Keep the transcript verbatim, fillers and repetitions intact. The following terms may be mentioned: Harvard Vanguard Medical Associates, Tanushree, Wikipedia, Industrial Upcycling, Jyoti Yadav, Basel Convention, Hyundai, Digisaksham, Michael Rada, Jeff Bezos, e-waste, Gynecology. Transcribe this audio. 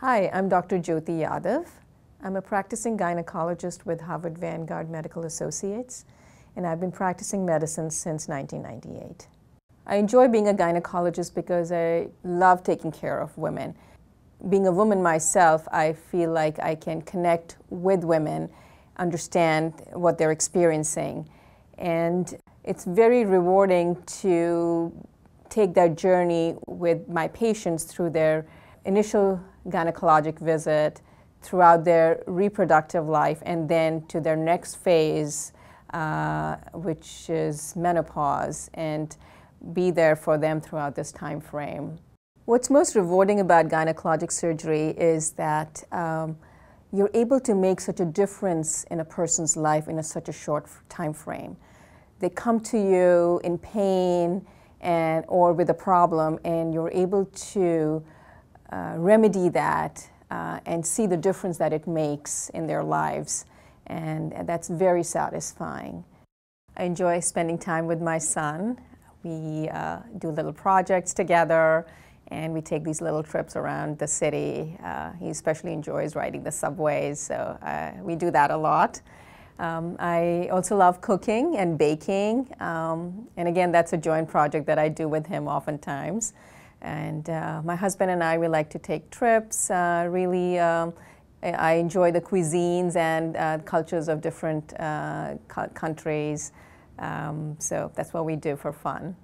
Hi, I'm Doctor Jyoti Yadav. I'm a practicing gynecologist with Harvard Vanguard Medical Associates, and I've been practicing medicine since nineteen ninety-eight. I enjoy being a gynecologist because I love taking care of women. Being a woman myself, I feel like I can connect with women, understand what they're experiencing, and it's very rewarding to take their journey with my patients through their initial gynecologic visit, throughout their reproductive life, and then to their next phase, uh, which is menopause, and be there for them throughout this time frame. What's most rewarding about gynecologic surgery is that um, you're able to make such a difference in a person's life in a, such a short time frame. They come to you in pain and or with a problem, and you're able to uh, remedy that uh, and see the difference that it makes in their lives, and, and that's very satisfying. I enjoy spending time with my son. We uh, do little projects together, and we take these little trips around the city. Uh, he especially enjoys riding the subways, so uh, we do that a lot. Um, I also love cooking and baking, um, and again, that's a joint project that I do with him oftentimes. And uh, my husband and I, we like to take trips. Uh, really, um, I enjoy the cuisines and uh, cultures of different uh, countries. Um, so that's what we do for fun.